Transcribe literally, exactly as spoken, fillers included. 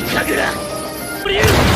神神神